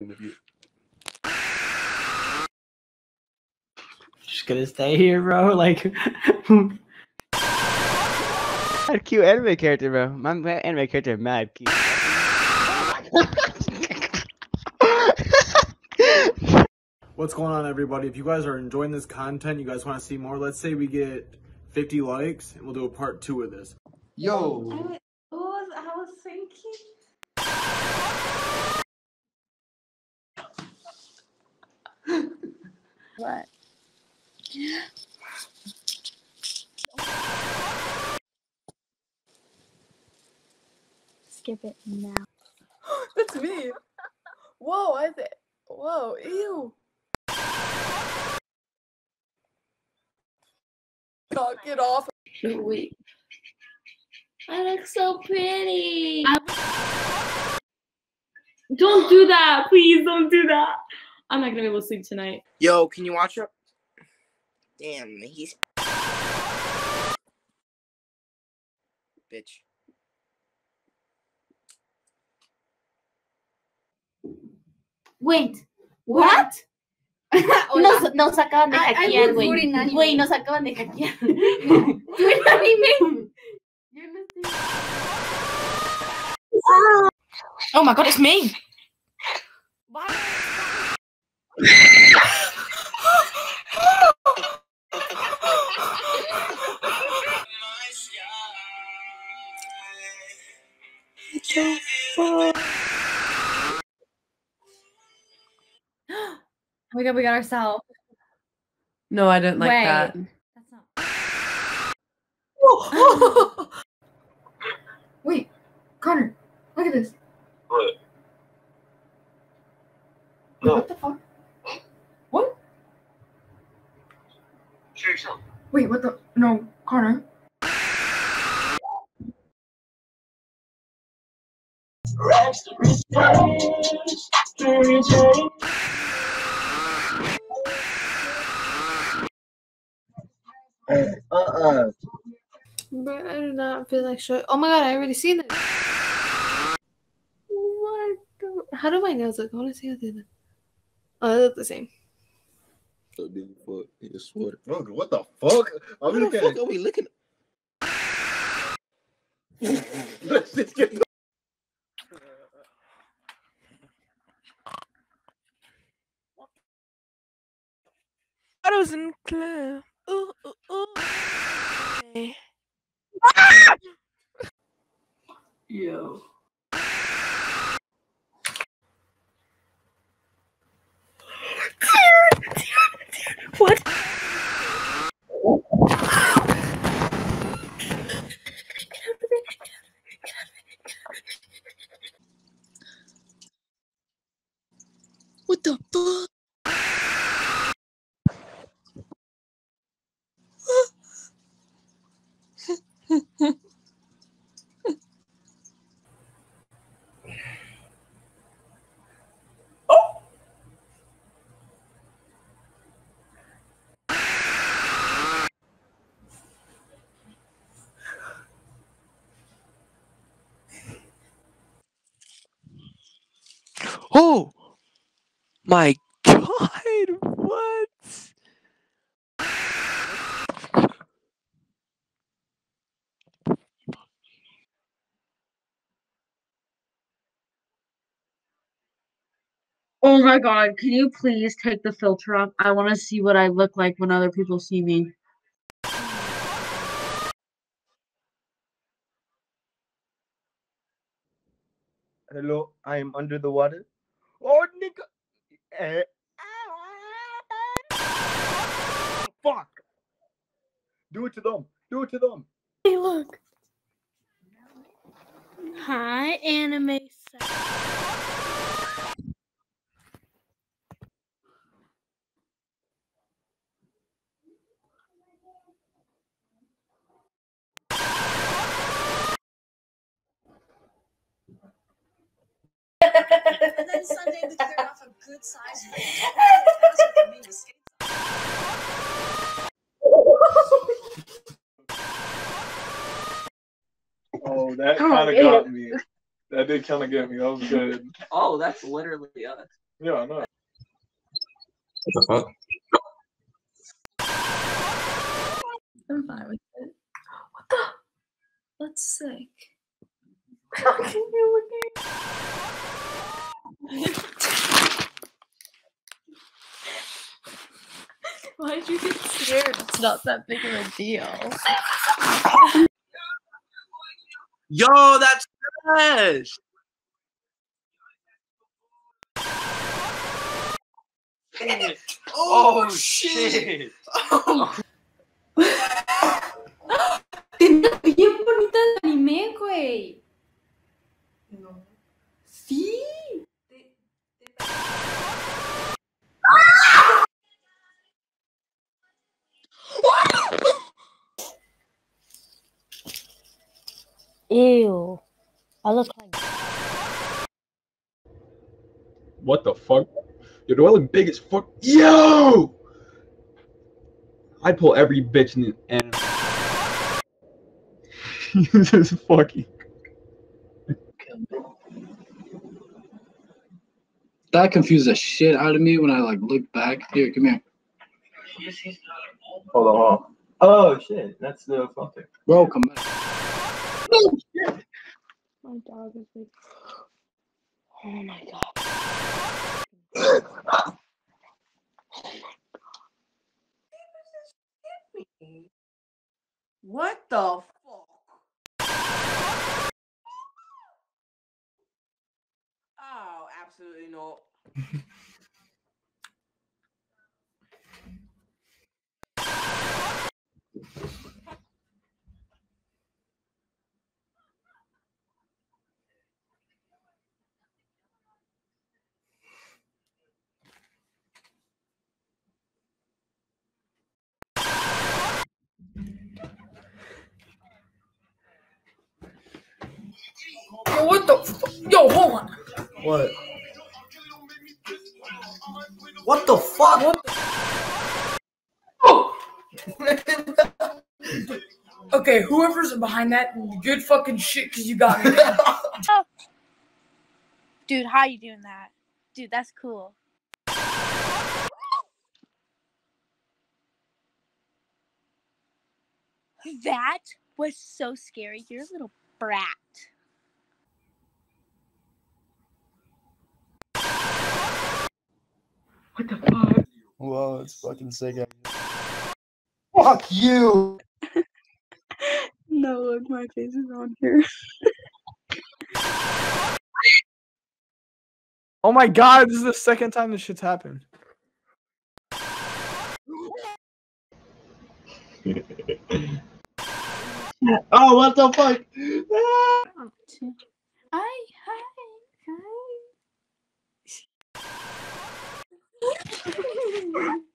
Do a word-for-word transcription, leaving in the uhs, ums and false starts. interview. Just gonna stay here, bro. Like, mad cute anime character, bro. My anime character, mad cute. What's going on, everybody? If you guys are enjoying this content, you guys want to see more, let's say we get fifty likes and we'll do a part two of this. Yo! I was, I was, I was thinking... What? Skip it now. That's me! Whoa, I did. Whoa, ew! Oh, get off! No, wait. I look so pretty! I'm... Don't do that! Please don't do that! I'm not gonna be able to sleep tonight. Yo, can you watch up? Damn, he's... Bitch. Wait, what? Nos, nos acaban de hackear, güey. Güey, nos acaban de hackear. ¿Tú eres anime? Yo no sé. Oh my god, it's me. We got, we got ourselves. No, I don't like Wait. that. That's not. Wait, Connor, look at this. What? No. What the fuck? What? Show yourself. Wait, what the? No, Connor. Uh-uh. But I do not feel like showing. Oh my god, I already seen it. What? The... How do my nails look? I want to see how they look. Oh, they look the same. What the fuck? What the fuck? What the fuck are we looking at? Let's just get the... I wasn't clear. Ooh, ooh, ooh. Okay. Ah! Yo. What? What the fuck? Oh my god, what? Oh my god, can you please take the filter off? I want to see what I look like when other people see me. Hello, I am under the water. Oh, nigga! Eh. Fuck! Do it to them! Do it to them! Hey, look! Hi, anime side. And then Sunday we cleared off a good size Oh, that kind of got me. That did kind of get me. That was good. Oh, that's literally us. Yeah, I know. What the fuck? I'm fine with it. What the? That's sick. How can you look at Why'd you get scared? It's not that big of a deal. Yo, that's trash! Oh, oh shit! shit. Oh. Bien bonita el anime, güey. No. Sí. Ew. I look like. What the fuck? Yo, do I look big as fuck? Yo! I'd pull every bitch in the end. This is fucking. That confused the shit out of me when I, like, looked back. Here, come here. Hold on, hold on. Oh, shit. That's the filter. Bro, come back. Oh, shit. My dog is like. Oh, my God. Oh my God. What the fuck? Oh, absolutely not. Yo, what the fuck? Yo, hold on. What? What the fuck? What the oh. Okay, whoever's behind that, good fucking shit, because you got me. Dude, how you doing that? Dude, that's cool. That was so scary. You're a little brat. What the fuck? Whoa, it's fucking sick. Fuck you! No, look, my face is on here. Oh my God, this is the second time this shit's happened. Oh, what the fuck? Hi, hi, hi.